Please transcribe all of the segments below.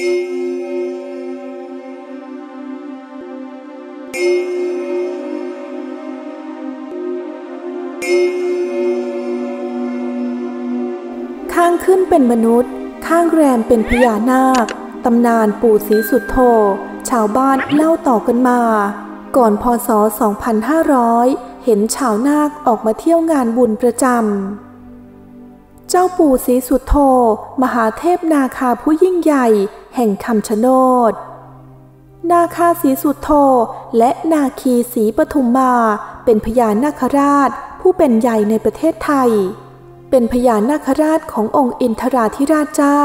ข้างขึ้นเป็นมนุษย์ข้างแรมเป็นพญานาคตำนานปู่ศรีสุทโธชาวบ้านเล่าต่อกันมาก่อนพ.ศ. 2500 เห็นชาวนาคออกมาเที่ยวงานบุญประจำเจ้าปู่ศรีสุทโธมหาเทพนาคาผู้ยิ่งใหญ่แห่งคำชะโนดนาคาศรีสุทโธและนาคีศรีปทุมมาเป็นพญานาคราชผู้เป็นใหญ่ในประเทศไทยเป็นพญานาคราชขององค์อินทราธิราชเจ้า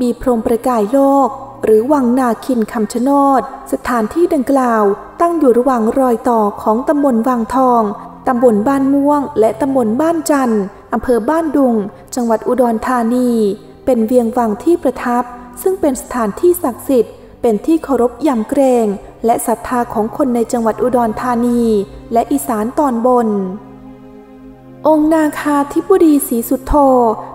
มีพรหมประกายโลกหรือวังนาคินคำชะโนดสถานที่ดังกล่าวตั้งอยู่ระหว่างรอยต่อของตำบลวังทองตำบลบ้านม่วงและตำบลบ้านจันทร์อำเภอบ้านดุงจังหวัดอุดรธานีเป็นเวียงวังที่ประทับซึ่งเป็นสถานที่ศักดิ์สิทธิ์เป็นที่เคารพยำเกรงและศรัทธาของคนในจังหวัดอุดรธานีและอีสานตอนบนองค์นาคาธิบดีศรีสุทโธ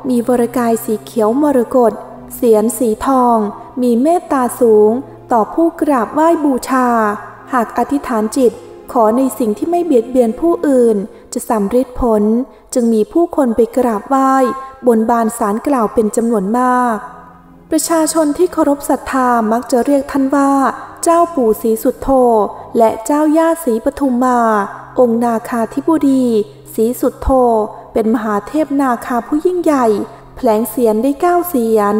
มีวรกายสีเขียวมรกตเศียรสีทองมีเมตตาสูงต่อผู้กราบไหว้บูชาหากอธิษฐานจิตขอในสิ่งที่ไม่เบียดเบียนผู้อื่นจะสำเร็จผลจึงมีผู้คนไปกราบไหว้บนบานสารกล่าวเป็นจำนวนมากประชาชนที่เคารพศรัทธามักจะเรียกท่านว่าเจ้าปู่ศรีสุทโธและเจ้าย่าศรีปทุมมาองค์นาคาธิบดีศรีสุทโธเป็นมหาเทพนาคาผู้ยิ่งใหญ่แผลงเสียรได้9เสียร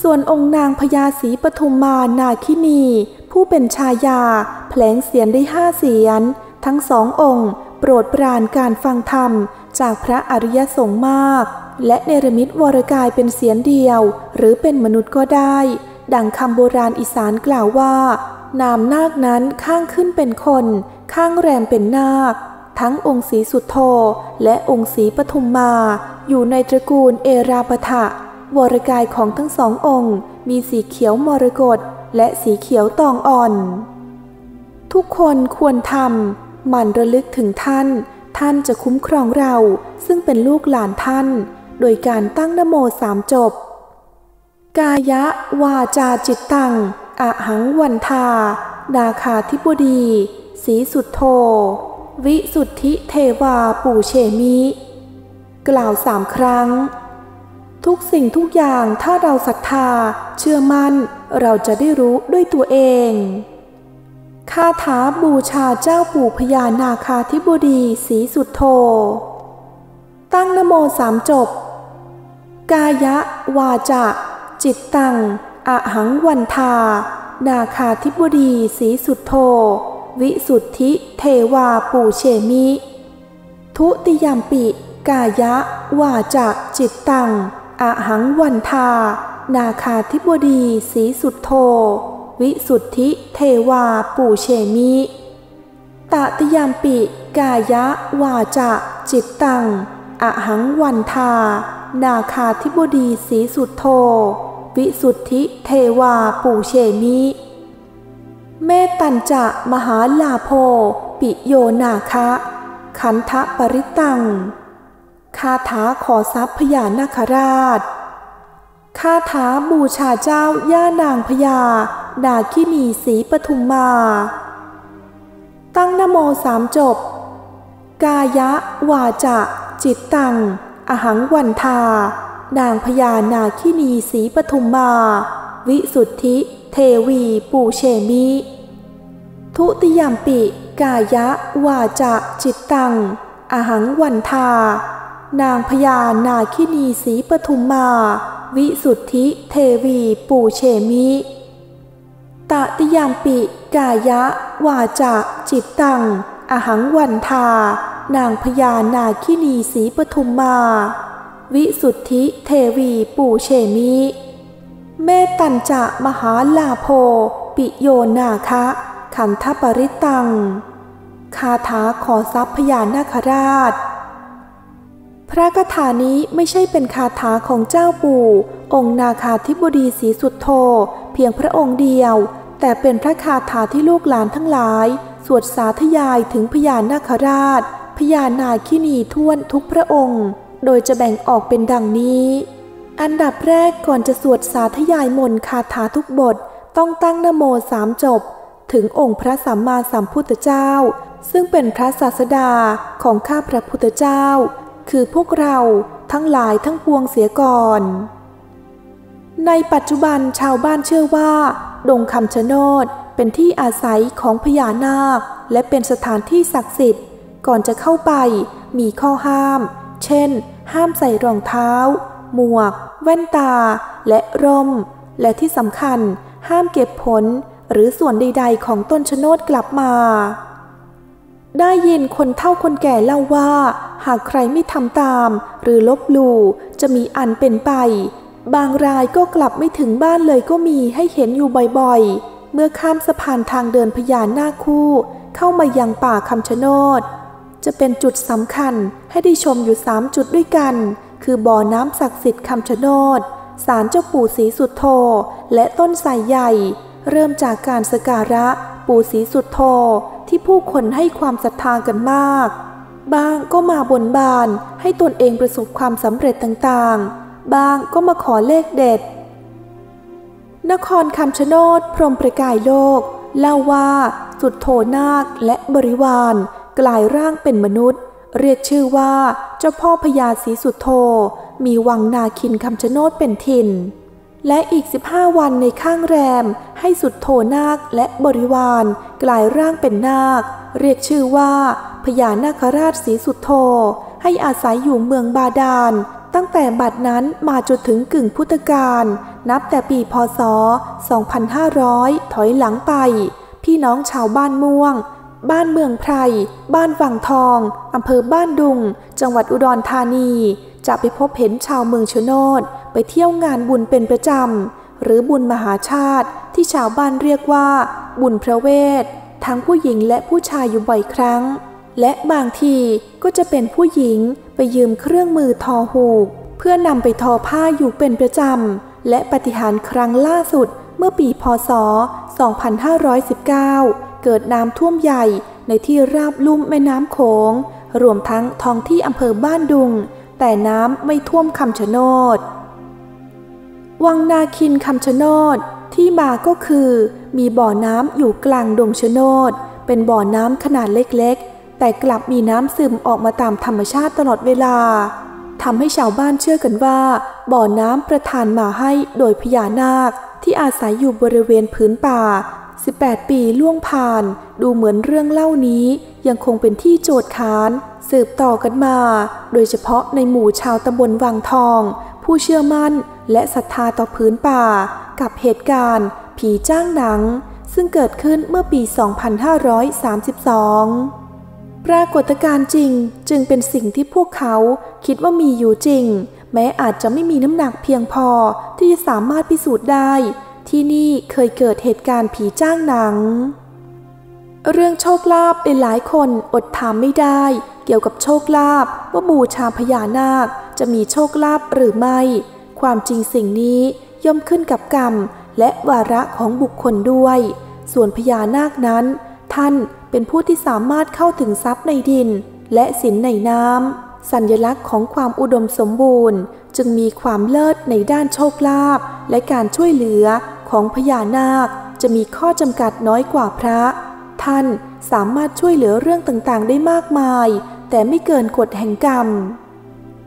ส่วนองค์นางพญาศรีปทุมมานาคินีผู้เป็นชายาแผลงเสียรได้5เสียรทั้งสององค์โปรดปรานการฟังธรรมจากพระอริยสงฆ์มากและเนรมิตวรกายเป็นเสียรเดียวหรือเป็นมนุษย์ก็ได้ดังคำโบราณอีสานกล่าวว่านามนาคนั้นข้างขึ้นเป็นคนข้างแรมเป็นนาคทั้งองค์ศรีสุทโธและองค์ศรีปทุมมาอยู่ในตระกูลเอราปถะวรกายของทั้งสององค์มีสีเขียวมรกตและสีเขียวตองอ่อนทุกคนควรทำหมั่นระลึกถึงท่านท่านจะคุ้มครองเราซึ่งเป็นลูกหลานท่านโดยการตั้งนะโม3จบกายะวาจาจิตตังอหังวันทานาคาธิบดีศรีสุทโธวิสุทธิเทวาปูเชมิกล่าว3 ครั้งทุกสิ่งทุกอย่างถ้าเราศรัทธาเชื่อมั่นเราจะได้รู้ด้วยตัวเองคาถาบูชาเจ้าปู่พญานาคาธิบดีศรีสุทโธตั้งนะโม3จบกายะวาจาจิตตังอหังวันทานาคาธิบดีศรีสุทโธวิสุทธิเทวาปูเชมิทุติยัมปิกายะวาจาจิตตังอหังวันทานาคาธิบดีศรีสุทโธวิสุทธิเทวาปูเชมิตติยัมปิกายะวาจาจิตตังอหังวันทานาคาธิบดีศรีสุทโธวิสุทธิเทวาปูเชมิเมตัญจะมหาลาโภปิโยนาคะขันธปริตังคาถาขอทรัพย์พญานาคราชคาถาบูชาเจ้าย่านางพญานาคินีศรีปทุมมาตั้งนะโม3จบกายะวาจาจิตตังอหังวันทานางพญานาคินีศรีปทุมมาวิสุทธิเทวีปูเชมิทุติยัมปิกายะวาจาจิตตังอหังวันทานางพญานาคินีศรีปทุมมาวิสุทธิเทวีปูเชมิตติยัมปิกายะวาจาจิตตังอหังวันทานางพญานาคินีศรีปทุมมาวิสุทธิเทวีปูเชมิเมตัญจะมหาลาโภปิโยนาคะขันธปริตังคาถาขอทรัพย์พญานาคราชพระคาถานี้ไม่ใช่เป็นคาถาของเจ้าปู่องค์นาคาธิบดีศรีสุทโธเพียงพระองค์เดียวแต่เป็นพระคาถาที่ลูกหลานทั้งหลายสวดสาธยายถึงพญานาคราชพญานาคินีท่วนทุกพระองค์โดยจะแบ่งออกเป็นดังนี้ อันดับแรกก่อนจะสวดสาธยายมนต์คาถาทุกบทต้องตั้งนะโม3จบถึงองค์พระสัมมาสัมพุทธเจ้าซึ่งเป็นพระศาสดาของข้าพระพุทธเจ้าคือพวกเราทั้งหลายทั้งปวงเสียก่อนในปัจจุบันชาวบ้านเชื่อว่าดงคำชะโนดเป็นที่อาศัยของพญานาคและเป็นสถานที่ศักดิ์สิทธิ์ก่อนจะเข้าไปมีข้อห้ามเช่นห้ามใส่รองเท้าหมวกแว่นตาและร่มและที่สำคัญห้ามเก็บผลหรือส่วนใดๆของต้นชะโนดกลับมาได้ยินคนเฒ่าคนแก่เล่าว่าหากใครไม่ทำตามหรือลบหลู่จะมีอันเป็นไปบางรายก็กลับไม่ถึงบ้านเลยก็มีให้เห็นอยู่บ่อยๆเมื่อข้ามสะพานทางเดินพญานาคคู่เข้ามายังป่าคำชะโนดจะเป็นจุดสำคัญให้ได้ชมอยู่3จุดด้วยกันคือบ่อน้ำศักดิ์สิทธิ์คำชะโนดศาลเจ้าปู่ศรีสุทโธและต้นไทรใหญ่เริ่มจากการสักการะปู่ศรีสุทโธที่ผู้คนให้ความศรัทธากันมากบางก็มาบนบานให้ตนเองประสบความสำเร็จต่างๆบางก็มาขอเลขเด็ดนครคำชะโนดพรหมประกายโลกเล่าว่าสุทโธนาคและบริวารกลายร่างเป็นมนุษย์เรียกชื่อว่าเจ้าพ่อพญาศรีสุทโธมีวังนาคินคำชะโนดเป็นถิ่นและอีก15วันในข้างแรมให้สุทโธนาคและบริวารกลายร่างเป็นนาคเรียกชื่อว่าพญานาคราชศรีสุทโธให้อาศัยอยู่เมืองบาดาลตั้งแต่บัดนั้นมาจนถึงกึ่งพุทธกาลนับแต่ปีพ.ศ. 2500 ถอยหลังไปพี่น้องชาวบ้านม่วงบ้านเมืองไพรบ้านวังทองอำเภอบ้านดุงจังหวัดอุดรธานีจะไปพบเห็นชาวเมืองชะโนดไปเที่ยวงานบุญเป็นประจำหรือบุญมหาชาติที่ชาวบ้านเรียกว่าบุญพระเวททั้งผู้หญิงและผู้ชายอยู่บ่อยครั้งและบางทีก็จะเป็นผู้หญิงไปยืมเครื่องมือทอหูกเพื่อนำไปทอผ้าอยู่เป็นประจำและปาฏิหาริย์ครั้งล่าสุดเมื่อปีพ.ศ. 2519 เกิดน้ำท่วมใหญ่ในที่ราบลุ่มแม่น้ำโขงรวมทั้งท้องที่อำเภอบ้านดุงแต่น้ำไม่ท่วมคำชะโนดวังนาคินคำชะโนดที่มาก็คือมีบ่อน้ำอยู่กลางดงชะโนดเป็นบ่อน้ำขนาดเล็กๆแต่กลับมีน้ำซึมออกมาตามธรรมชาติตลอดเวลาทำให้ชาวบ้านเชื่อกันว่าบ่อน้ำประทานมาให้โดยพญานาคที่อาศัยอยู่บริเวณพื้นป่า18ปีล่วงผ่านดูเหมือนเรื่องเล่านี้ยังคงเป็นที่โจทย์ค้านสืบต่อกันมาโดยเฉพาะในหมู่ชาวตำบลวังทองผู้เชื่อมั่นและศรัทธาต่อพื้นป่ากับเหตุการณ์ผีจ้างหนังซึ่งเกิดขึ้นเมื่อปี 2532 ปรากฏการณ์จริงจึงเป็นสิ่งที่พวกเขาคิดว่ามีอยู่จริงแม้อาจจะไม่มีน้ำหนักเพียงพอที่จะสามารถพิสูจน์ได้ที่นี่เคยเกิดเหตุการณ์ผีจ้างหนังเรื่องโชคลาภเป็นหลายคนอดถามไม่ได้เกี่ยวกับโชคลาภว่าบูชาพญานาคจะมีโชคลาภหรือไม่ความจริงสิ่งนี้ย่อมขึ้นกับกรรมและวาระของบุคคลด้วยส่วนพญานาคนั้นท่านเป็นผู้ที่สามารถเข้าถึงทรัพย์ในดินและสินในน้ำสัญลักษณ์ของความอุดมสมบูรณ์จึงมีความเลิศในด้านโชคลาภและการช่วยเหลือของพญานาคจะมีข้อจำกัดน้อยกว่าพระท่านสามารถช่วยเหลือเรื่องต่างๆได้มากมายแต่ไม่เกินกฎแห่งกรรม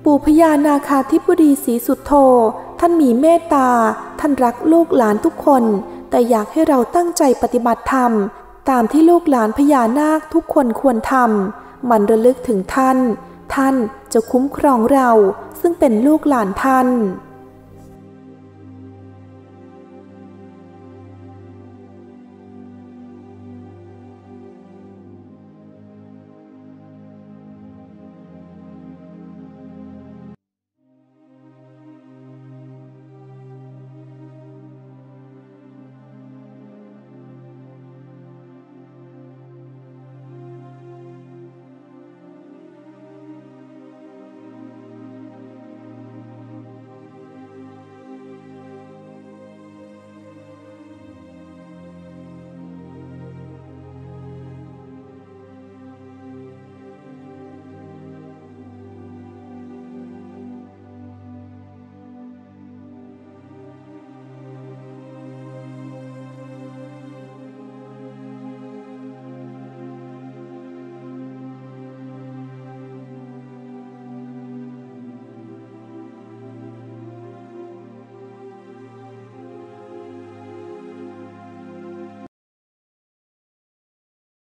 ปู่พญานาคาธิบดีศรีสุทโธท่านมีเมตตาท่านรักลูกหลานทุกคนแต่อยากให้เราตั้งใจปฏิบัติธรรมตามที่ลูกหลานพญานาคทุกคนควรทำมันระลึกถึงท่านจะคุ้มครองเราซึ่งเป็นลูกหลานท่าน